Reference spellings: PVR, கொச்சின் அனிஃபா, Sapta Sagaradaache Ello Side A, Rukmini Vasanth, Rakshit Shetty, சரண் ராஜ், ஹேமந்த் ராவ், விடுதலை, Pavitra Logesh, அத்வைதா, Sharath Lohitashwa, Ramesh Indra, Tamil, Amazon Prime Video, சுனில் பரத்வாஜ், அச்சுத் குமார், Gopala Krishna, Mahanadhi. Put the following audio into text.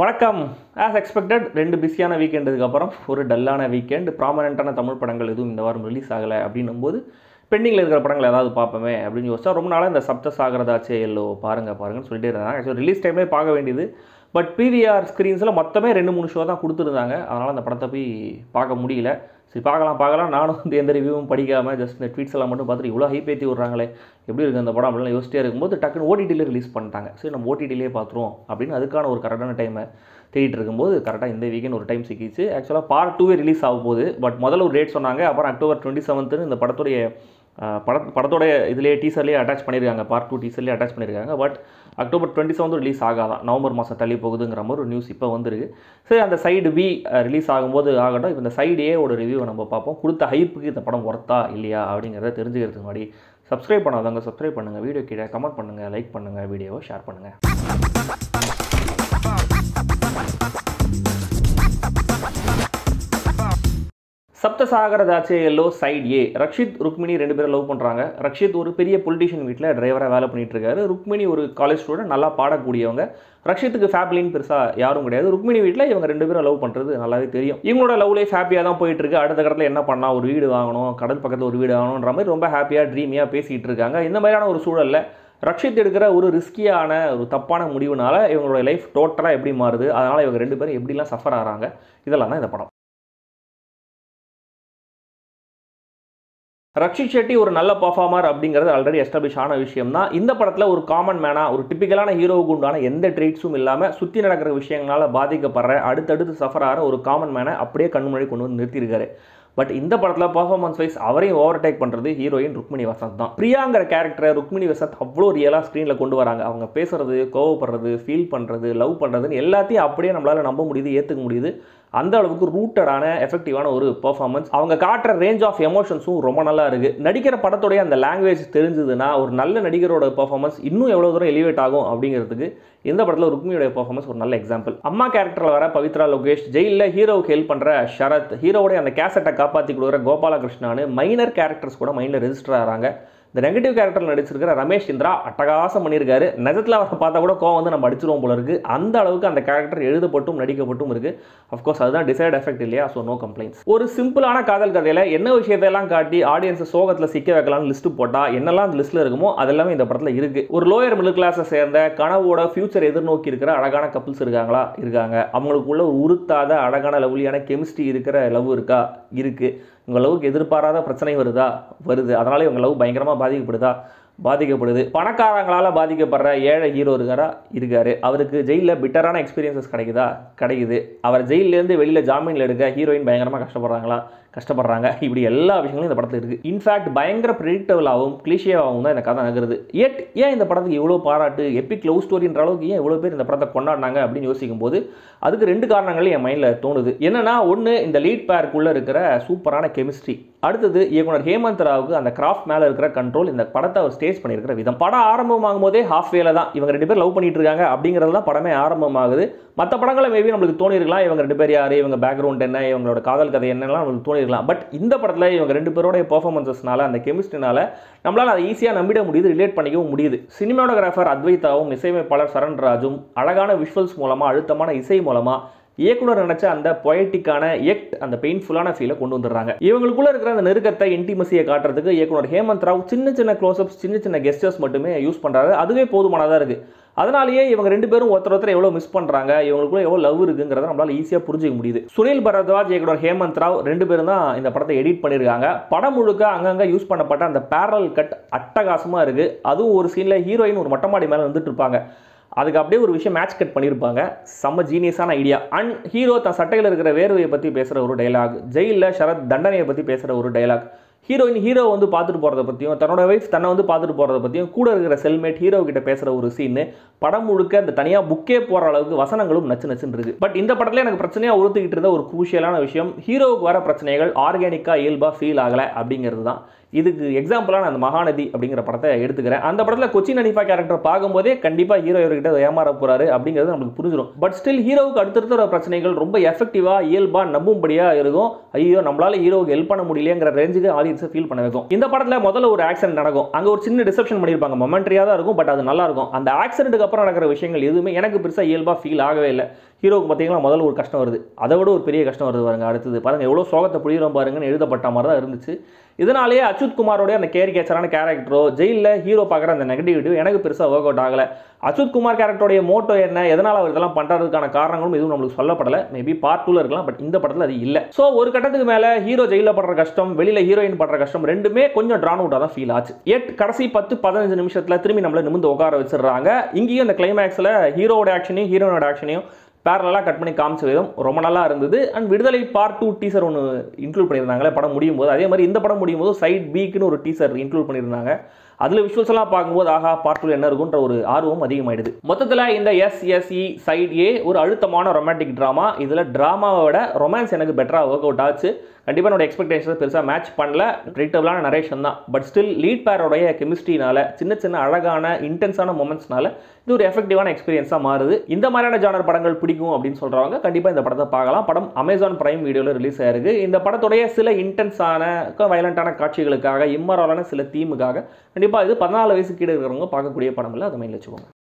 Welcome. As expected, two busyana weekend is a dull weekend. Prominent Tamil padangal edhum indha varam release agala appadinumbodu pending la irukra padangal edhavadhu paapame appdinu yoscha romba naala indha Sapta Sagaradaache Ello paarunga paarunga sollitte irundanga. So release time la paaka vendiyadhu but PVR screens la mottame 2-3 show dhaan kuduthirundanga adanaala indha padatha poi paaka mudiyala. So, பார்க்கலாம் நானும் எந்த ரிவ்யூவும் படிக்காம just இந்த tweets எல்லாம் மட்டும் பார்த்து இவ்ளோ hype ஏத்தி விடுறாங்களே எப்படி இருக்கு அந்த படம் அப்படிலாம் யோசிச்சிட்டே இருக்கும்போது டக்குனு ஓடிடில ரிலீஸ் பண்ணிட்டாங்க. சோ நம்ம ஓடிடிலயே பாத்துறோம் அப்படின அதுக்கான ஒரு கரெக்ட்டான டைமை தேடிட்டு இருக்கும்போது கரெக்ட்டா இந்த வீக்கெண்ட் ஒரு டைம் சிக்கிச்சு. एक्चुअली பார்ட் 2 ஏ ரிலீஸ் ஆக போகுது. பட் முதல்ல ஒரு டேட் சொன்னாங்க அப்புறம் அக்டோபர் 27 இந்த படத்தோட இதிலே டீசர்லயே அட்டாச் பண்ணிருக்காங்க பார்ட் 2 டீசர்லயே அட்டாச் பண்ணிருக்காங்க. பட் அக்டோபர் 27 ரிலீஸ் ஆகாதா நவம்பர் மாசம் தள்ளி போகுதுங்கற மாதிரி ஒரு நியூஸ் இப்ப வந்திருக்கு. சரி அந்த சைடு B ரிலீஸ் ஆகும்போது ஆகட்டும் இப்ப இந்த சைடு A ஓட ரிவ்யூ நம்ம பாப்போம். கொடுத்த ஹைப்புக்கு இந்த படம் வர்த்தா இல்லையா அப்படிங்கறத தெரிஞ்சுக்கிறதுக்கு முன்னாடி Subscribe பண்ணாதவங்க Subscribe பண்ணுங்க வீடியோ கீழ கமெண்ட் பண்ணுங்க லைக் பண்ணுங்க வீடியோவை ஷேர் பண்ணுங்க. Sapta Sagaradaache Ello Side A. Rakshit Rukmini rendu pera love pandranga. Rakshit oru periya politician veetla driver ah vela panniterukkaru. Rukmini oru college student nalla paada koodiyavanga. Rakshithukku family nu perusa yarum kedaiyadhu. Rukmini veetla ivanga rendu pera love pandrathu nallave theriyum. Ivangaloda love life happy ah dhaan poiterukku. Adutha kadathila enna panna oru veedu vaanganum kadal pakkathula oru veedu vaanganumndra maari romba happy ah dreamy ah pesitirukanga. Indha maariyana oru soodalla Rakshit எடுக்கிற ஒரு ரிஸ்கியான ஒரு தப்பான முடிவுனால இவங்களோட life டோட்டலா எப்படி மாறுது அதனால இவங்க ரெண்டு பேரும் எப்படிலாம் சஃபர் ஆறாங்க இதெல்லாம் தான் இந்த படம். Rakshit Shetty is a good performer already established. In this case, a common man, a typical hero who has no traits, who has no traits, who suffers a common man, but in this performance wise, he overtakes the heroine Rukmini Vasanth. Priyanga's character Rukmini Vasanth is very real on screen. They talk, feel, love, everything. And that is rooted and effective performance. They range of emotions is very good. The language is very good. The performance is very good. This is Rukmini's performance is a good example. Amma character Pavitra Logesh, jail hero help Sharat, hero and the cassette Gopala Krishna, minor characters minor register. The negative character is Ramesh Indra, Atagasa Manirgare, Nazatla Patago, Kovan, and Badichum Polarg, and the character Edu Potum, Nadika Potum, of course, other desired effect, so no complaints. Or simple Ana Kadal Kadela, Yeno Shelan Kati, audience Sogatla Sikalan list to Pota, Yenalan Listler Gumo, Adalami the Patla Irg, or lower middle class as there, Kana Voda, future either no Kirka, Aragana couples Irganga, Amalkula, Urta, Aragana Lavuliana, chemistry Irka, Lavurka, Irke. உங்களுக்கு எதிர்பாராத பிரச்சனை வருது அதனால இவங்க love பயங்கரமா பாதிக்கப்படுது பணக்காரங்களால பாதிக்கப்படுற ஏழை hero இருக்காரு அவருக்கு ஜெயில்ல பிட்டரான எக்ஸ்பீரியன்சஸ் கிடைக்குது அவர் ஜெயில்ல இருந்து வெளியில ஜாமீன்ல எடுக்க ஹீரோயின் பயங்கரமா கஷ்டப்படுறாங்க இப்படி எல்லா விஷயங்களும் இந்த படத்துல இருக்கு. இன்ஃபேக்ட் பயங்கர பிரெடிக்டபிளாவும் கிளிஷேவாவும் தான் இந்த கதை நகருது. எட் ஏன் இந்த படத்துக்கு இவ்ளோ பாராட்டு எபிக் லவ் ஸ்டோரின்ற அளவுக்கு ஏன் இவ்ளோ பேர் இந்த படத்தை கொண்டாடுறாங்க அப்படினு யோசிக்கும்போது அதுக்கு ரெண்டு காரணங்கள் என் மைண்ட்ல தோணுது. என்னன்னா ஒன்னு இந்த லீட் பேர்க்குள்ள இருக்கிற சூப்பரான கெமிஸ்ட்ரி அடுத்து இயக்குனர் ஹேமந்த் ராவுக்கு அந்த கிராஃப்ட் மேல இருக்கிற கண்ட்ரோல் இந்த படத்தை அவர் ஸ்டேஜ் பண்ணியிருக்கிற விதம் படம் ஆரம்பமாகும்போதே ஹாஃப் வேல தான் இவங்க ரெண்டு பேர் லவ் பண்ணிட்டு இருக்காங்க அப்படிங்கறது தான் படமே ஆரம்பமாகுது. மற்ற படங்கள மேபி நமக்கு தோணி இருக்கலாம் இவங்க ரெண்டு பேர் யாரு இவங்க பேக்ரவுண்ட் என்ன இவங்களோட காதல் கதை என்னலாம் நமக்கு தோணி இருக்கலாம். பட் இந்த படத்துல இவங்க ரெண்டு பேரோட பெர்ஃபார்மன்ஸஸ்னால அந்த கெமிஸ்ட்ரினால நம்மளால அதை ஈஸியா நம்பிட முடியுது ரிலேட் பண்ணிக்கவும் முடியுது. சினிமாட்டோகிராஃபர் அத்வைதாவும் இசையமைப்பாளர் சரண் ராஜும் அழகான விஷுவல்ஸ் மூலமா அழுத்தமான இசை மூலமா இயக்குனர் நினைச்ச அந்த poetic-ஆன எக்ட் அந்த பெயின்ஃபுல்லான ஃபீலை கொண்டு வந்துறாங்க. இவங்களுக்குள்ள இருக்கிற அந்த நெருக்கத்தை இன்டிமசியை காட்டுறதுக்கு இயக்குனர் ஹேமந்த் ராவ் சின்ன க்ளோஸ்அப்ஸ் சின்ன கெஸ்டர்ஸ் மட்டுமே யூஸ் பண்றாரு. அதுவே போதுமானதா இருக்கு. அதனாலேயே இவங்க ரெண்டு பேரும் ஒருத்தர் எவ்வளவு மிஸ் பண்றாங்க இவங்களுக்குள்ள எவ்வளவு லவ் இருக்குங்கறத நம்மளால ஈஸியா புரிஞ்சுக்க முடியுது. சுனில் பரத்வாஜ் இயக்குனர் ஹேமந்த் ராவ் ரெண்டு பேரும் தான் இந்த படத்தை எடிட் பண்ணிருக்காங்க. படம் முழுக்க அங்கங்க யூஸ் பண்ணப்பட்ட அந்த parallel கட் அட்டகாசமா இருக்கு. அதுவும் ஒரு சீன்ல ஹீரோயின் ஒரு மட்டமாடி மேல வந்துட்டு இருப்பாங்க. அதுக்கு அப்படியே ஒரு விஷயம் மேட்ச் கட் பண்ணிருப்பாங்க. செம ஜீனியஸான ஐடியா. அண்ட் ஹீரோ தன் சட்டையில இருக்கிற வேர்வையை பத்தி பேசுற ஒரு டயலாக், ஜெயில்ல சரத் தண்டனையை பத்தி பேசுற ஒரு டயலாக், ஹீரோயின் ஹீரோ பார்த்துட்டு போறத பத்தியும் தன்னோட வைஃப் தன்னை பார்த்துட்டு போறத பத்தியும் கூட இருக்கிற செல்மேட் ஹீரோ கிட்ட பேசுற ஒரு சீன் படம் முழுக்க அந்த தனியா புக்கே போற அளவுக்கு வசனங்களும் நச்சு நச்சுன்னு இருக்கு. பட் இந்த படத்துல எனக்கு பிரச்சனையா உறுத்திக்கிட்டு இருந்த ஒரு குரூஷியலான விஷயம் ஹீரோவுக்கு வர பிரச்சனைகள் ஆர்கானிக்கா இயல்பா ஃபீல் ஆகல அப்படிங்கிறது தான். இதுக்கு எக்ஸாம்பிளா நான் அந்த மகாநதி அப்படிங்கிற படத்தை எடுத்துக்கிறேன். அந்த படத்துல கொச்சின் அனிஃபா கேரக்டர் பார்க்கும்போதே கண்டிப்பா ஹீரோ இவர்கிட்ட ஏமாற போறாரு அப்படிங்கிறது நமக்கு புரிஞ்சிடும். பட் ஸ்டில் ஹீரோவுக்கு அடுத்தடுத்த பிரச்சனைகள் ரொம்ப எஃபெக்டிவா இயல்பா நம்பும்படியா இருக்கும். ஐயோ நம்மளால ஹீரோவுக்கு ஹெல்ப் பண்ண முடியலையேங்கிற ரேஞ்சுக்கு ஆடியன்ஸை ஃபீல் பண்ண வைக்கும். இந்த படத்துல முதல்ல ஒரு ஆக்சிடென்ட் நடக்கும். அங்க ஒரு சின்ன டிசப்ஷன் பண்ணிருப்பாங்க. மொமெண்டரியா தான் இருக்கும். பட் அது நல்லா இருக்கும். அந்த ஆக்சிடென்ட்டுக்கு அப்புறம் நடக்கிற விஷயங்கள் எதுவுமே எனக்கு பெருசா இயல்பா ஃபீல் ஆகவே இல்லை. ஹீரோக்கு பார்த்தீங்கன்னா முதல்ல ஒரு கஷ்டம் வருது, அதை விட ஒரு பெரிய கஷ்டம் வருது பாருங்க. அடுத்தது பாருங்கள் எவ்வளோ சோகத்தை புரியிறோம் பாருங்கன்னு எழுதப்பட்ட மாதிரி தான் இருந்துச்சு. இதனாலேயே அச்சுத் குமாரோடைய அந்த கேரி கேச்சரான கேரக்டரோ ஜெயிலில் ஹீரோ பார்க்குற அந்த நெகட்டிவிட்டியும் எனக்கு பெருசாக ஒர்க் அவுட் ஆகலை. அச்சுத் குமார் கேரக்டருடைய மோட்டோ என்ன, எதனால் அவர் இதெல்லாம் பண்ணுறதுக்கான காரணங்களும் எதுவும் நம்மளுக்கு சொல்லப்படலை. மேபி பார்ட் 2ல இருக்கலாம், பட் இந்த படத்தில் அது இல்லை. ஸோ ஒரு கட்டத்துக்கு மேலே ஹீரோ ஜெயிலில் படுற கஷ்டம், வெளியில் ஹீரோயின் படுற கஷ்டம் ரெண்டுமே கொஞ்சம் ட்ரான் அவுட்டாக தான் ஃபீல் ஆச்சு. கடைசி 10-15 நிமிஷத்தில் திரும்பி நம்மளை நிமிந்து உட்கார வச்சிடுறாங்க. இங்கேயும் அந்த கிளைமேக்ஸில் ஹீரோவோட ஆக்ஷனையும் ஹீரோனோட ஆக்ஷனையும் பேரலாக கட் பண்ணி காமிச்ச விதம் ரொம்ப நல்லா இருந்தது. அண்ட் விடுதலை பார்ட் 2 டீசர் ஒன்று இன்க்ளூட் பண்ணியிருந்தாங்களே படம் முடியும் போது, அதே மாதிரி இந்த படம் முடியும் போது சைட் பீக்குன்னு ஒரு டீசர் இன்க்ளூட் பண்ணியிருந்தாங்க. அதில் விஷுவல்ஸ்லாம் பார்க்கும்போது ஆகா பார்ட் 2 என்ன இருக்குன்ற ஒரு ஆர்வம் அதிகமாகிடுது. மொத்தத்தில் இந்த SSE சைட் A ஒரு அழுத்தமான ரொமான்டிக் ட்ராமா. இதில் ட்ராமாவை விட ரொமான்ஸ் எனக்கு பெட்டராக ஒர்க் அவுட் ஆச்சு. கண்டிப்பாக என்னோட எக்ஸ்பெக்டேஷன் பெருசாக மேட்ச் பண்ணல, ரிலேட்டபிளான நரேஷன் தான். பட் ஸ்டில் லீட் பேரோடைய கெமிஸ்ட்ரினால சின்ன அழகான இன்டென்ஸான மொமெண்ட்ஸ்னால இது ஒரு எஃபெக்டிவான எக்ஸ்பீரியன்ஸாக மாறுது. இந்த மாதிரியான ஜானர் படங்கள் பிடிக்கும் அப்படின்னு சொல்கிறவங்க கண்டிப்பாக இந்த படத்தை பார்க்கலாம். படம் அமேசான் பிரைம் வீடியோவில் ரிலீஸ் ஆயிருக்கு. இந்த படத்துடைய சில இன்டென்ஸான வயலண்டான காட்சிகளுக்காக இம்மராலான சில தீமுக்காக கண்டிப்பாக இது 14 வயசு கீழே இருக்கிறவங்க பார்க்கக்கூடிய படம் இல்லை, அதை மைண்டில் வச்சுக்கோங்க.